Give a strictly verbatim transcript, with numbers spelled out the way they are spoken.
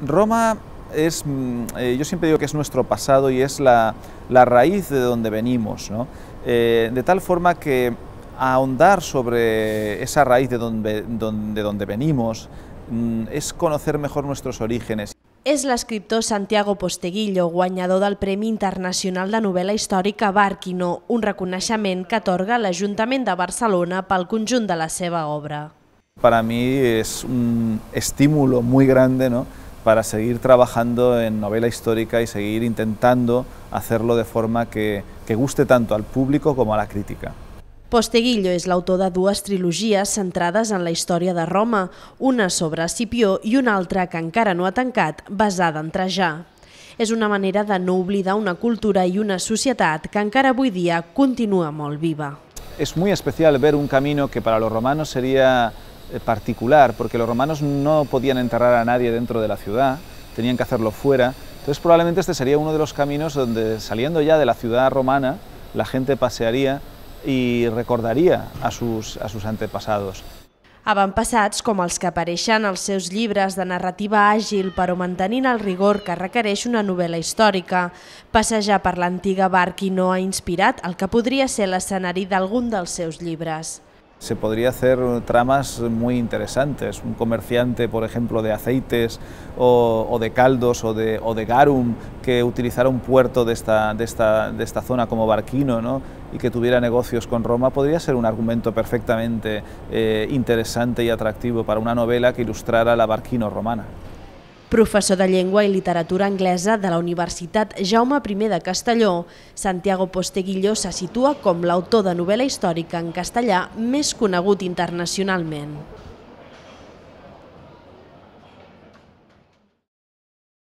Roma es, eh, yo siempre digo que es nuestro pasado y es la, la raíz de donde venimos, ¿no? Eh, de tal forma que ahondar sobre esa raíz de donde, donde, donde venimos mm, es conocer mejor nuestros orígenes. És l'escriptor Santiago Posteguillo, guanyador del Premi Internacional de Novel·la Històrica Barcino, un reconeixement que atorga l'Ajuntament de Barcelona pel conjunt de la seva obra. Para mí es un estímulo muy grande, ¿no?, para seguir trabajando en novela histórica y seguir intentando hacerlo de forma que, que guste tanto al público como a la crítica. Posteguillo és l'autor de dues trilogies centrades en la història de Roma, una sobre Scipio i una altra que encara no ha tancat, basada en Trajá. És una manera de no oblidar una cultura i una societat que encara avui dia continua molt viva. Es muy especial ver un camino que para los romanos sería particular, porque los romanos no podían enterrar a nadie dentro de la ciudad, tenían que hacerlo fuera. Entonces probablemente este sería uno de los caminos donde, saliendo ya de la ciudad romana, la gente pasearía i recordaria a sus antepasados. Avantpassats com els que apareixen als seus llibres de narrativa àgil però mantenint el rigor que requereix una novel·la històrica. Passejar per l'antiga Barcino ha inspirat el que podria ser l'escenari d'algun dels seus llibres. Se podría hacer tramas muy interesantes, un comerciante, por ejemplo, de aceites o, o de caldos o de, o de garum que utilizara un puerto de esta, de esta, de esta zona como Barcino, ¿no?, y que tuviera negocios con Roma, podría ser un argumento perfectamente eh, interesante y atractivo para una novela que ilustrara la Barcino romana. Professor de Llengua i Literatura Anglesa de la Universitat Jaume primer de Castelló, Santiago Posteguillo se situa com l'autor de novel·la històrica en castellà més conegut internacionalment.